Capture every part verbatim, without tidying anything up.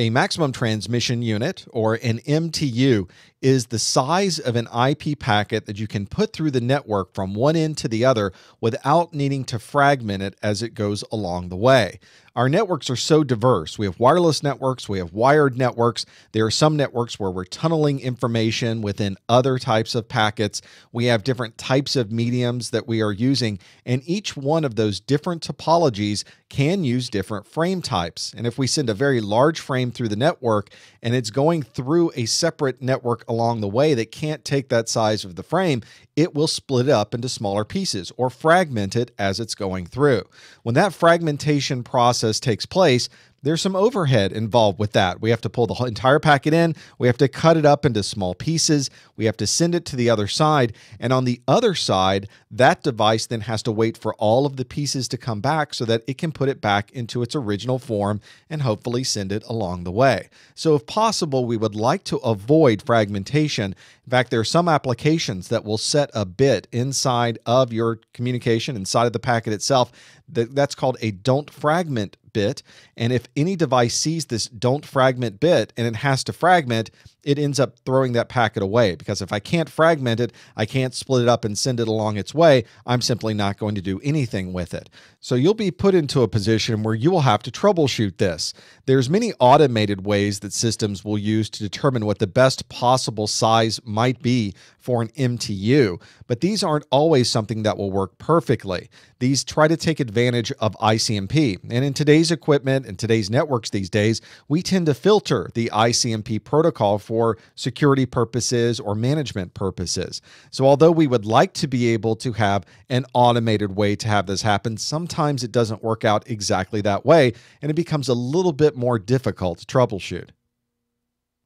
A maximum transmission unit, or an M T U, is the size of an I P packet that you can put through the network from one end to the other without needing to fragment it as it goes along the way. Our networks are so diverse. We have wireless networks, we have wired networks. There are some networks where we're tunneling information within other types of packets. We have different types of mediums that we are using, and each one of those different topologies can use different frame types. And if we send a very large frame through the network and it's going through a separate network along the way that can't take that size of the frame, it will split up into smaller pieces or fragment it as it's going through. When that fragmentation process takes place, there's some overhead involved with that. We have to pull the whole entire packet in, we have to cut it up into small pieces, we have to send it to the other side, and on the other side, that device then has to wait for all of the pieces to come back so that it can put it back into its original form and hopefully send it along the way. So if possible, we would like to avoid fragmentation. In fact, there are some applications that will set a bit inside of your communication, inside of the packet itself. That's called a don't fragment bit, and if any device sees this don't fragment bit and it has to fragment, it ends up throwing that packet away, because if I can't fragment it, I can't split it up and send it along its way, I'm simply not going to do anything with it. So you'll be put into a position where you will have to troubleshoot this. There's many automated ways that systems will use to determine what the best possible size might be for an M T U, but these aren't always something that will work perfectly. These try to take advantage of I C M P, and in today's equipment and today's networks these days, we tend to filter the I C M P protocol for security purposes or management purposes. So although we would like to be able to have an automated way to have this happen, sometimes it doesn't work out exactly that way, and it becomes a little bit more difficult to troubleshoot.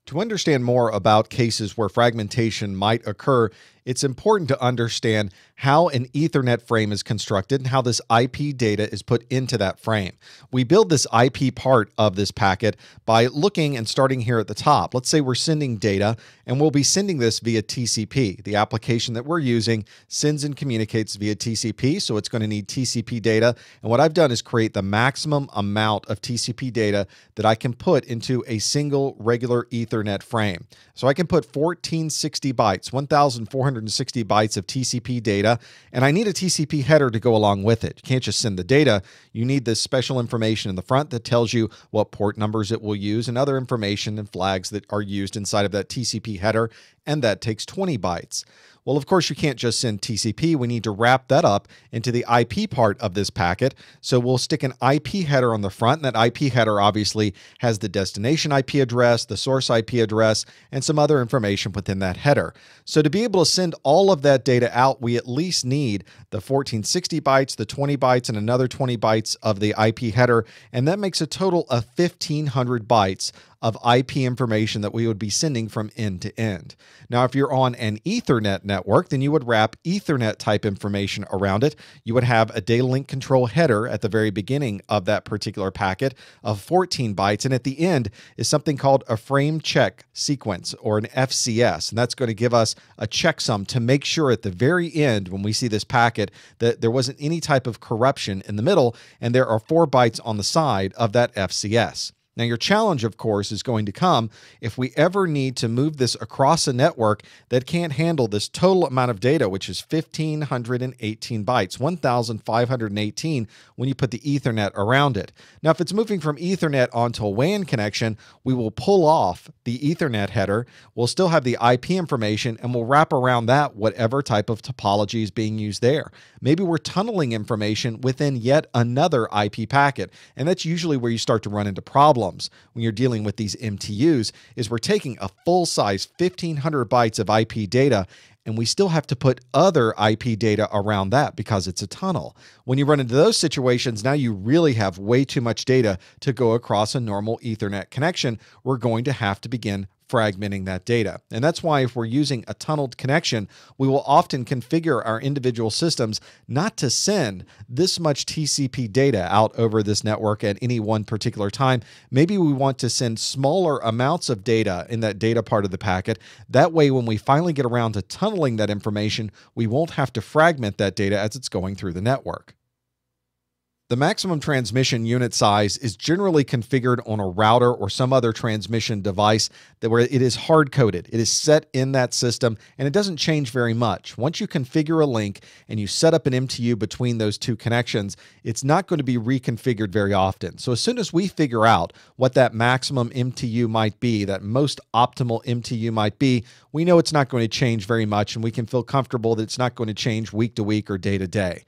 To understand more about cases where fragmentation might occur, it's important to understand how an Ethernet frame is constructed and how this I P data is put into that frame. We build this I P part of this packet by looking and starting here at the top. Let's say we're sending data, and we'll be sending this via T C P. The application that we're using sends and communicates via T C P, so it's going to need T C P data. And what I've done is create the maximum amount of T C P data that I can put into a single regular Ethernet frame. So I can put fourteen sixty bytes, one thousand four hundred sixty bytes of T C P data, and I need a T C P header to go along with it. You can't just send the data. You need this special information in the front that tells you what port numbers it will use and other information and flags that are used inside of that T C P header, and that takes twenty bytes. Well, of course, you can't just send T C P. We need to wrap that up into the I P part of this packet. So we'll stick an I P header on the front, and that I P header obviously has the destination I P address, the source I P address, and some other information within that header. So to be able to send all of that data out, we at least need the fourteen sixty bytes, the twenty bytes, and another twenty bytes of the I P header, and that makes a total of fifteen hundred bytes of I P information that we would be sending from end to end. Now, if you're on an Ethernet network, then you would wrap Ethernet type information around it. You would have a data link control header at the very beginning of that particular packet of fourteen bytes, and at the end is something called a frame check sequence, or an F C S, and that's going to give us a checksum to make sure at the very end when we see this packet that there wasn't any type of corruption in the middle, and there are four bytes on the side of that F C S. Now, your challenge, of course, is going to come if we ever need to move this across a network that can't handle this total amount of data, which is fifteen eighteen bytes, one thousand five hundred eighteen when you put the Ethernet around it. Now, if it's moving from Ethernet onto a W A N connection, we will pull off the Ethernet header. We'll still have the I P information, and we'll wrap around that whatever type of topology is being used there. Maybe we're tunneling information within yet another I P packet, and that's usually where you start to run into problems. When you're dealing with these M T Us is we're taking a full-size fifteen hundred bytes of I P data, and we still have to put other I P data around that because it's a tunnel. When you run into those situations, now you really have way too much data to go across a normal Ethernet connection. We're going to have to begin fragmenting that data. And that's why if we're using a tunneled connection, we will often configure our individual systems not to send this much T C P data out over this network at any one particular time. Maybe we want to send smaller amounts of data in that data part of the packet. That way, when we finally get around to tunneling that information, we won't have to fragment that data as it's going through the network. The maximum transmission unit size is generally configured on a router or some other transmission device that where it is hard-coded. It is set in that system, and it doesn't change very much. Once you configure a link and you set up an M T U between those two connections, it's not going to be reconfigured very often. So as soon as we figure out what that maximum M T U might be, that most optimal M T U might be, we know it's not going to change very much, and we can feel comfortable that it's not going to change week to week or day to day.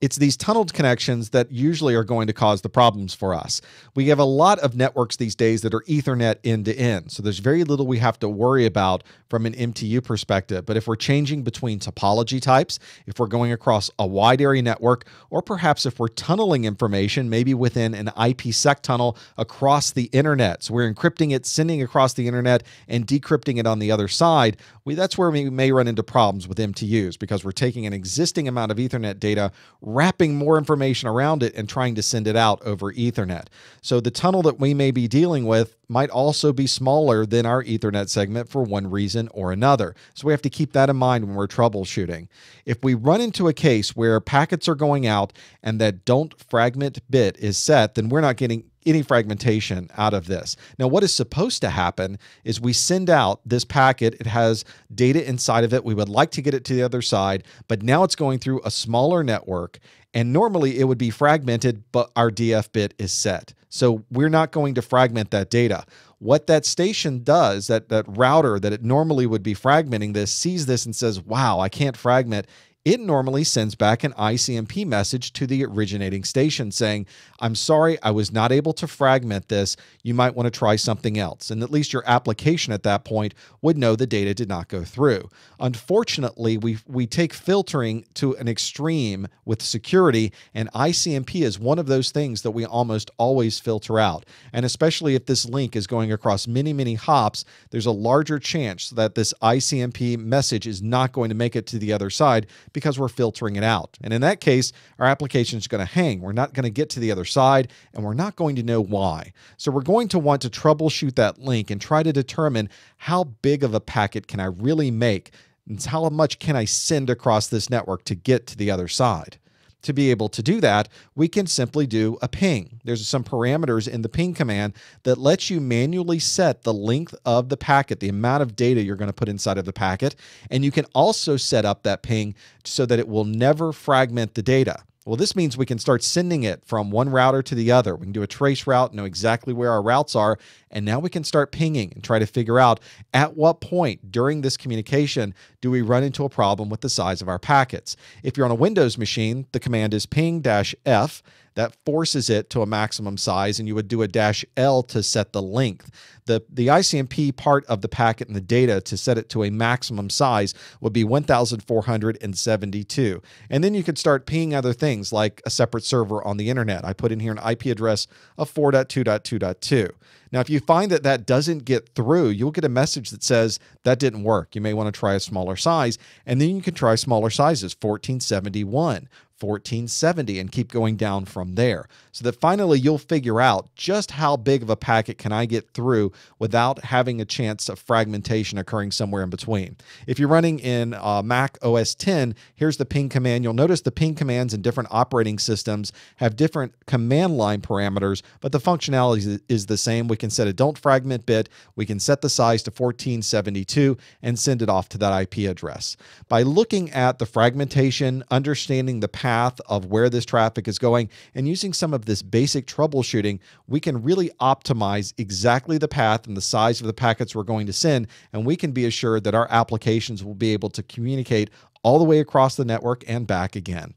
It's these tunneled connections that usually are going to cause the problems for us. We have a lot of networks these days that are Ethernet end-to-end, so there's very little we have to worry about from an M T U perspective. But if we're changing between topology types, if we're going across a wide area network, or perhaps if we're tunneling information, maybe within an IPsec tunnel across the internet, so we're encrypting it, sending across the internet, and decrypting it on the other side, we, that's where we may run into problems with M T Us, because we're taking an existing amount of Ethernet data, wrapping more information around it and trying to send it out over Ethernet. So the tunnel that we may be dealing with might also be smaller than our Ethernet segment for one reason or another. So we have to keep that in mind when we're troubleshooting. If we run into a case where packets are going out and that don't fragment bit is set, then we're not getting any fragmentation out of this. Now, what is supposed to happen is we send out this packet. It has data inside of it. We would like to get it to the other side, but now it's going through a smaller network, and normally it would be fragmented, but our D F bit is set. So we're not going to fragment that data. What that station does, that, that router that it normally would be fragmenting this, sees this and says, wow, I can't fragment. It normally sends back an I C M P message to the originating station saying, I'm sorry, I was not able to fragment this. You might want to try something else. And at least your application at that point would know the data did not go through. Unfortunately, we, we take filtering to an extreme with security, and I C M P is one of those things that we almost always filter out. And especially if this link is going across many, many hops, there's a larger chance that this I C M P message is not going to make it to the other side, because we're filtering it out. And in that case, our application is going to hang. We're not going to get to the other side, and we're not going to know why. So we're going to want to troubleshoot that link and try to determine how big of a packet can I really make, and how much can I send across this network to get to the other side. To be able to do that, we can simply do a ping. There's some parameters in the ping command that lets you manually set the length of the packet, the amount of data you're going to put inside of the packet, and you can also set up that ping so that it will never fragment the data. Well, this means we can start sending it from one router to the other. We can do a trace route, know exactly where our routes are, and now we can start pinging and try to figure out at what point during this communication do we run into a problem with the size of our packets. If you're on a Windows machine, the command is ping dash F. That forces it to a maximum size, and you would do a dash L to set the length. The, the I C M P part of the packet and the data to set it to a maximum size would be one thousand four hundred seventy-two. And then you could start pinging other things like a separate server on the internet. I put in here an I P address of four dot two dot two dot two. Now, if you find that that doesn't get through, you'll get a message that says that didn't work. You may want to try a smaller size, and then you can try smaller sizes, fourteen seventy-one. fourteen seventy, and keep going down from there, so that finally you'll figure out just how big of a packet can I get through without having a chance of fragmentation occurring somewhere in between. If you're running in uh, Mac O S ten, here's the ping command. You'll notice the ping commands in different operating systems have different command line parameters, but the functionality is the same. We can set a don't fragment bit, we can set the size to fourteen seventy-two, and send it off to that I P address. By looking at the fragmentation, understanding the path of where this traffic is going, and using some of this basic troubleshooting, we can really optimize exactly the path and the size of the packets we're going to send, and we can be assured that our applications will be able to communicate all the way across the network and back again.